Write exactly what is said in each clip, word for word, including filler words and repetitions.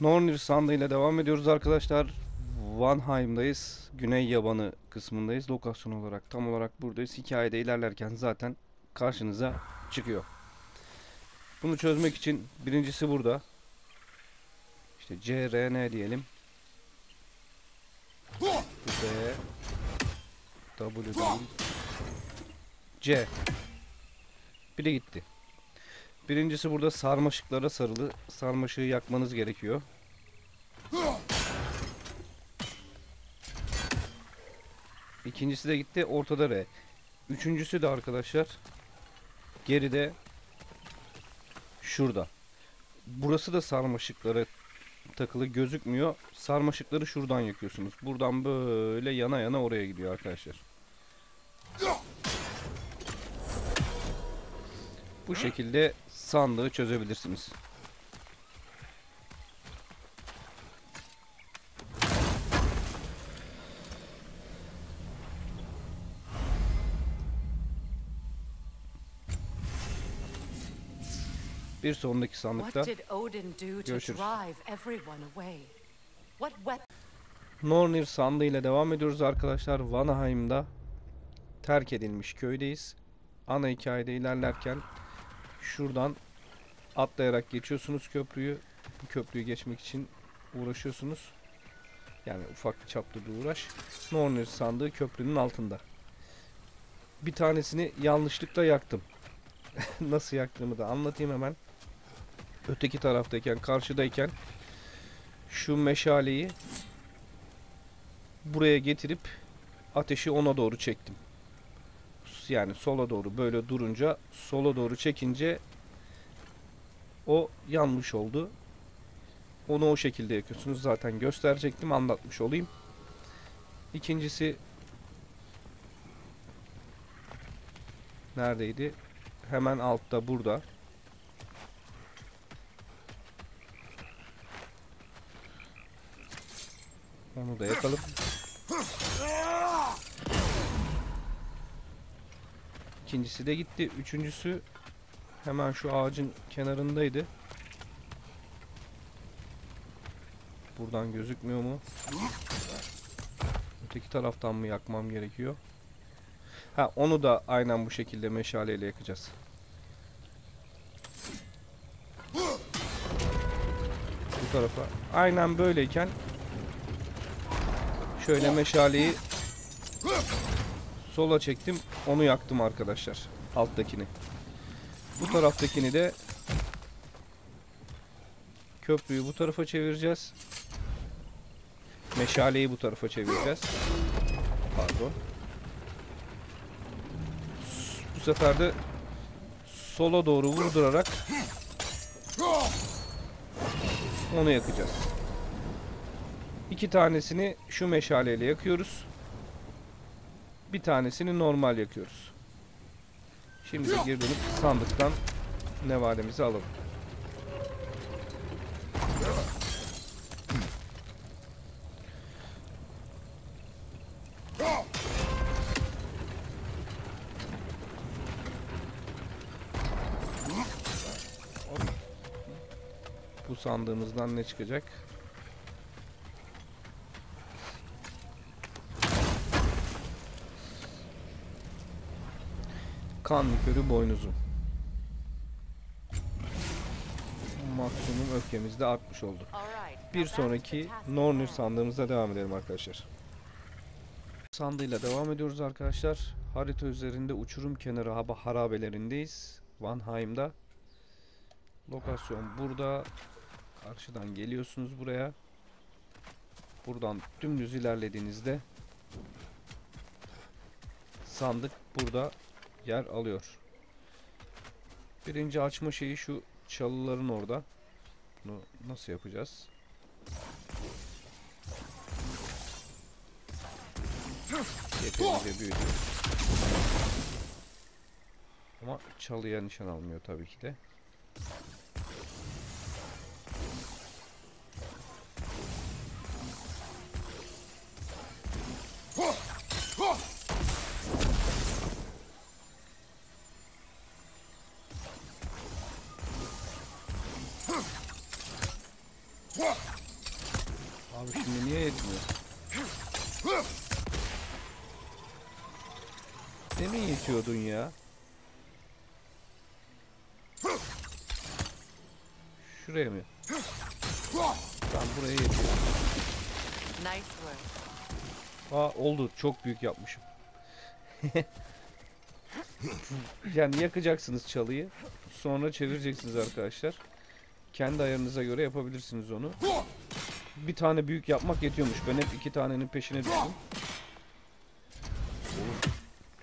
Nornir sandığıyla devam ediyoruz arkadaşlar. Vanaheim'dayız. Güney yabanı kısmındayız. Lokasyon olarak tam olarak buradayız. Hikayede ilerlerken zaten karşınıza çıkıyor. Bunu çözmek için birincisi burada. İşte C R N diyelim. B W C. Biri gitti. Birincisi burada sarmaşıklara sarılı. Sarmaşığı yakmanız gerekiyor. İkincisi de gitti. Ortada R. Üçüncüsü de arkadaşlar geride şurada. Burası da sarmaşıklara takılı gözükmüyor. Sarmaşıkları şuradan yakıyorsunuz. Buradan böyle yana yana oraya gidiyor arkadaşlar. Bu şekilde sandığı çözebilirsiniz. Bir sonraki sandıkta görüşürüz. Nornir sandığı ile devam ediyoruz arkadaşlar. Vanaheim'da terk edilmiş köydeyiz. Ana hikayede ilerlerken şuradan atlayarak geçiyorsunuz köprüyü. Bu köprüyü geçmek için uğraşıyorsunuz. Yani ufak çaplı bir uğraş. Nornir sandığı köprünün altında. Bir tanesini yanlışlıkla yaktım. Nasıl yaktığımı da anlatayım hemen. Öteki taraftayken, karşıdayken şu meşaleyi buraya getirip ateşi ona doğru çektim. Yani sola doğru böyle durunca, sola doğru çekince o yanmış oldu. Onu o şekilde yakıyorsunuz. Zaten gösterecektim, anlatmış olayım. İkincisi neredeydi? Hemen altta burada. Onu da yakalım. İkincisi de gitti. Üçüncüsü hemen şu ağacın kenarındaydı. Buradan gözükmüyor mu? Öteki taraftan mı yakmam gerekiyor? Ha, onu da aynen bu şekilde meşaleyle yakacağız. Bu tarafa. Aynen böyleyken şöyle meşaleyi sola çektim. Onu yaktım arkadaşlar. Alttakini. Bu taraftakini de köprüyü bu tarafa çevireceğiz. Meşaleyi bu tarafa çevireceğiz. Pardon. Bu sefer de sola doğru vurdurarak onu yakacağız. İki tanesini şu meşaleyle yakıyoruz. Bir tanesini normal yakıyoruz. Şimdi de geri dönüp sandıktan nevalemizi alalım. Bu sandığımızdan ne çıkacak? Kan körü boynuzu. Maksimum öfkemiz de artmış oldu. Bir sonraki Nornir sandığımıza devam edelim arkadaşlar. Sandığıyla devam ediyoruz arkadaşlar. Harita üzerinde uçurum kenarı hava harabelerindeyiz. Vanaheim'da. Lokasyon burada. Karşıdan geliyorsunuz buraya. Buradan dümdüz ilerlediğinizde sandık burada yer alıyor. Birinci açma şeyi şu çalıların orada. Bunu nasıl yapacağız? Yeterince büyüdü. Ama çalıya nişan almıyor tabii ki de. Abi şimdi niye yetmiyor? Demin yetiyordun ya. Şuraya mı? Ben buraya yetiyorum. Nice work. Aa oldu. Çok büyük yapmışım. Yani yakacaksınız çalıyı. Sonra çevireceksiniz arkadaşlar. Kendi ayarınıza göre yapabilirsiniz onu. Bir tane büyük yapmak yetiyormuş. Ben hep iki tanenin peşine düştüm.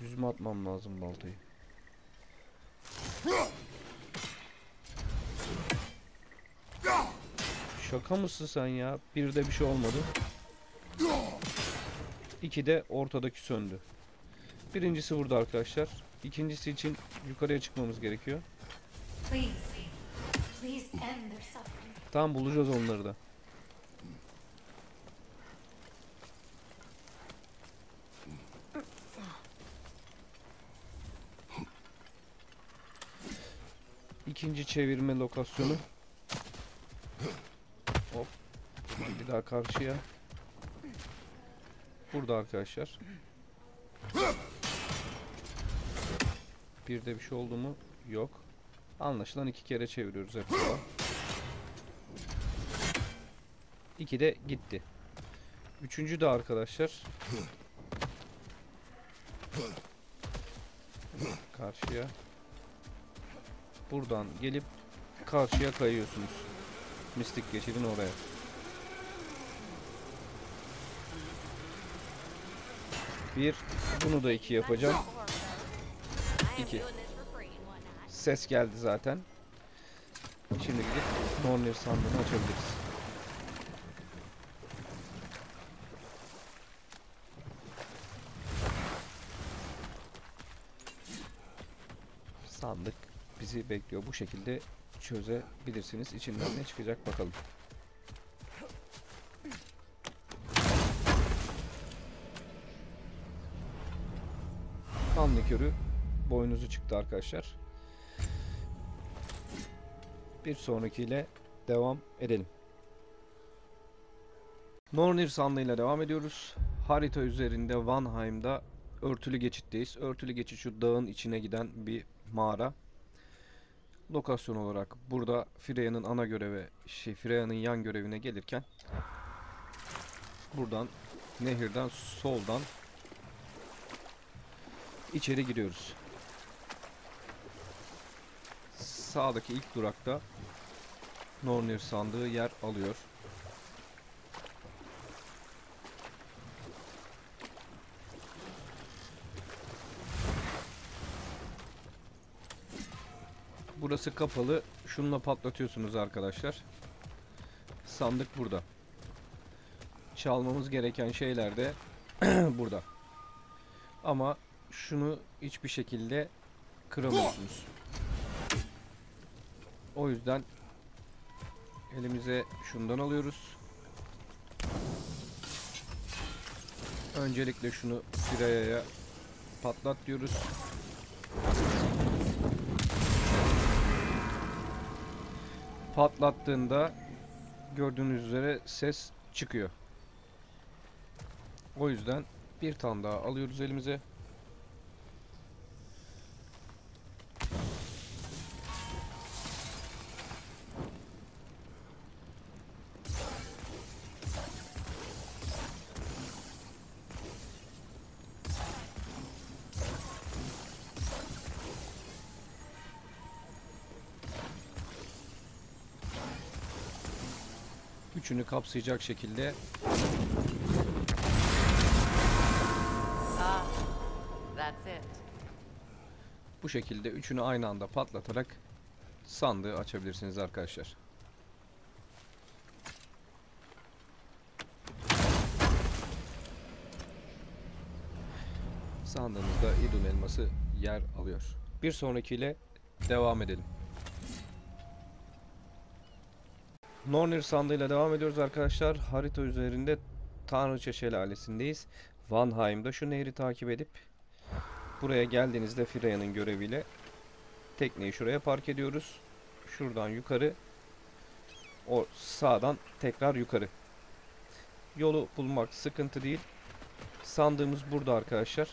Düz mü atmam lazım baltayı? Şaka mısın sen ya? Bir de bir şey olmadı. İki de ortadaki söndü. Birincisi burada arkadaşlar. İkincisi için yukarıya çıkmamız gerekiyor. Tam bulacağız onları da. İkinci çevirme lokasyonu. Hop. Bir daha karşıya. Burada arkadaşlar. Bir de bir şey oldu mu? Yok. Anlaşılan iki kere çeviriyoruz hep. İki de gitti. Üçüncü de arkadaşlar. Karşıya. Buradan gelip karşıya kayıyorsunuz. Mistik geçidin oraya. Bir. Bunu da iki yapacağım. İki. Ses geldi zaten. Şimdi gidip Nornir sandığını açabiliriz. Sandık bizi bekliyor. Bu şekilde çözebilirsiniz. İçinden ne çıkacak bakalım. Kan likörü boynuzu çıktı arkadaşlar. Bir sonrakiyle devam edelim. Nornir sandığıyla devam ediyoruz. Harita üzerinde Vanaheim'da örtülü geçitteyiz. Örtülü geçit şu dağın içine giden bir mağara. Lokasyon olarak burada Freya'nın ana görevi, şey Freya'nın yan görevine gelirken buradan nehirden soldan içeri giriyoruz. Sağdaki ilk durakta Nornir sandığı yer alıyor. Burası kapalı. Şununla patlatıyorsunuz arkadaşlar. Sandık burada. Çalmamız gereken şeyler de burada. Ama şunu hiçbir şekilde kıramıyorsunuz. O yüzden elimize şundan alıyoruz. Öncelikle şunu Freya'ya patlat diyoruz. Patlattığında gördüğünüz üzere ses çıkıyor. O yüzden bir tane daha alıyoruz elimize. Üçünü kapsayacak şekilde. Ah, that's it. Bu şekilde üçünü aynı anda patlatarak sandığı açabilirsiniz arkadaşlar. Sandığımızda Idun elması yer alıyor. Bir sonrakiyle devam edelim. Nornir sandığıyla devam ediyoruz arkadaşlar. Harita üzerinde Tanrıçe şelalesindeyiz. Vanaheim'da şu nehri takip edip buraya geldiğinizde Freya'nın göreviyle tekneyi şuraya park ediyoruz. Şuradan yukarı O sağdan tekrar yukarı. Yolu bulmak sıkıntı değil. Sandığımız burada arkadaşlar.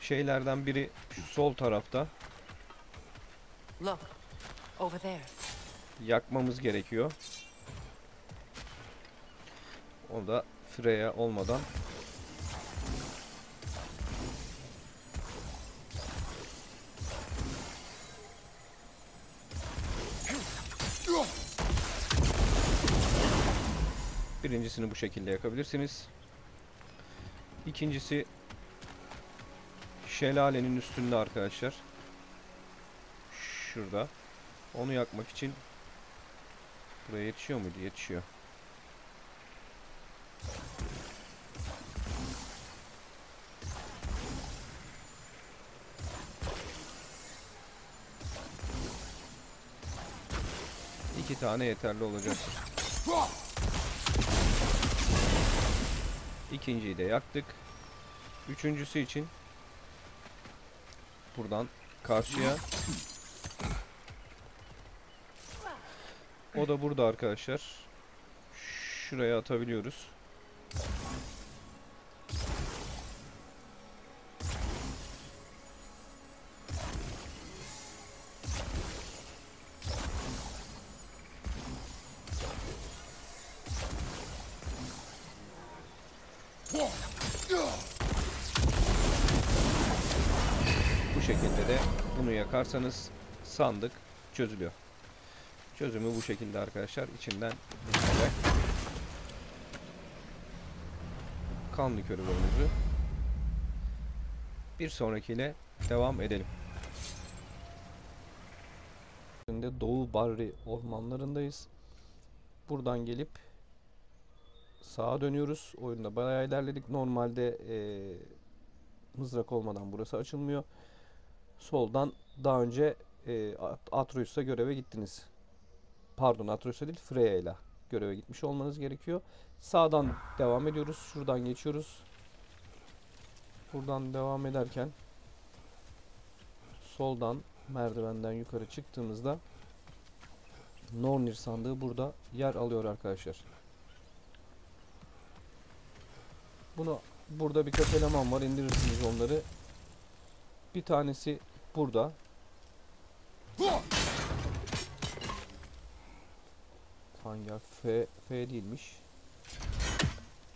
Şeylerden biri şu sol tarafta. Yakmamız gerekiyor. O da Freya olmadan. Birincisini bu şekilde yakabilirsiniz. İkincisi şelalenin üstünde arkadaşlar. Şurada. Onu yakmak için buraya yetişiyor muydu? Yetişiyor. İki tane yeterli olacak. İkinciyi de yaktık. Üçüncüsü için buradan karşıya. O da burada arkadaşlar. Şuraya atabiliyoruz. Bu şekilde de bunu yakarsanız sandık çözülüyor. Çözümü bu şekilde arkadaşlar. İçinden böyle kan likörü bölümümüzü bir sonrakiyle devam edelim. Şimdi Doğu Barry ormanlarındayız. Buradan gelip sağa dönüyoruz. Oyunda bayağı ilerledik. Normalde ee, mızrak olmadan burası açılmıyor. Soldan daha önce ee, Atreus'la göreve gittiniz. Pardon, Atreus'a değil, Freya'yla göreve gitmiş olmanız gerekiyor. Sağdan devam ediyoruz. Şuradan geçiyoruz. Buradan devam ederken soldan merdivenden yukarı çıktığımızda Nornir sandığı burada yer alıyor arkadaşlar. Bunu burada birkaç eleman var. İndirirsiniz onları. Bir tanesi burada. Hangi F, F değilmiş.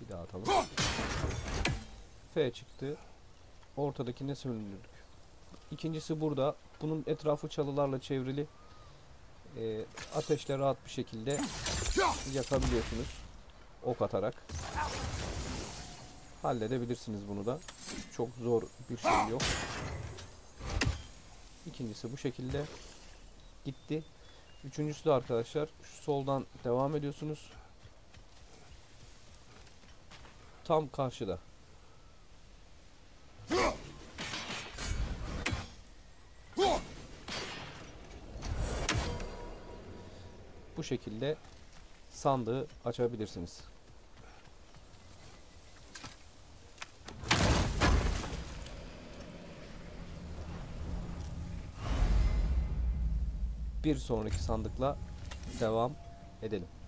Bir daha atalım. F çıktı. Ortadakine sömürdük. İkincisi burada. Bunun etrafı çalılarla çevrili. E, ateşle rahat bir şekilde yakabiliyorsunuz. Ok atarak. Halledebilirsiniz bunu da. Çok zor bir şey yok. İkincisi bu şekilde gitti. Üçüncüsü de arkadaşlar şu soldan devam ediyorsunuz. Tam karşıda. Bu şekilde sandığı açabilirsiniz. Bir sonraki sandıkla devam edelim.